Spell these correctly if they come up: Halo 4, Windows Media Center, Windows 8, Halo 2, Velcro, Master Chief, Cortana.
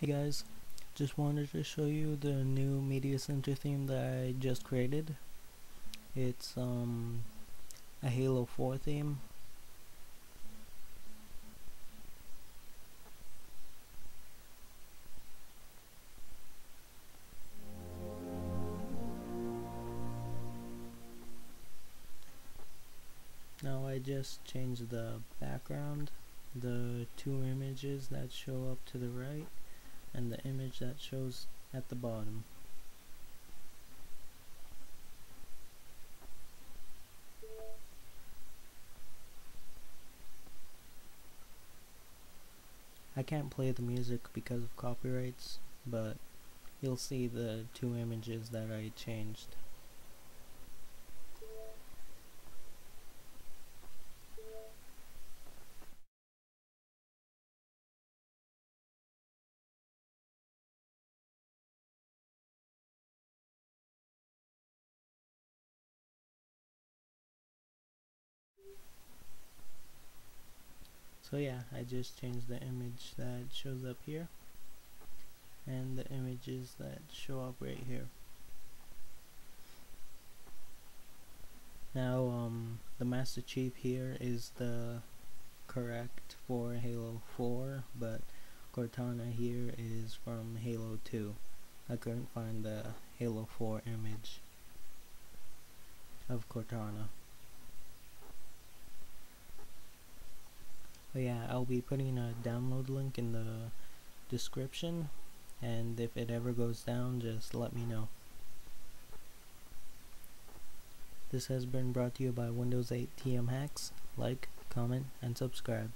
Hey guys, just wanted to show you the new media center theme that I just created. It's a Halo 4 theme. Now I just changed the background, the two images that show up to the right, and the image that shows at the bottom. I can't play the music because of copyrights, but you'll see the two images that I changed. So yeah, I just changed the image that shows up here and the images that show up right here. Now the Master Chief here is the correct for Halo 4, but Cortana here is from Halo 2. I couldn't find the Halo 4 image of Cortana. But yeah, I'll be putting a download link in the description, and if it ever goes down, just let me know. This has been brought to you by Windows 8 TM Hacks. Like, comment, and subscribe.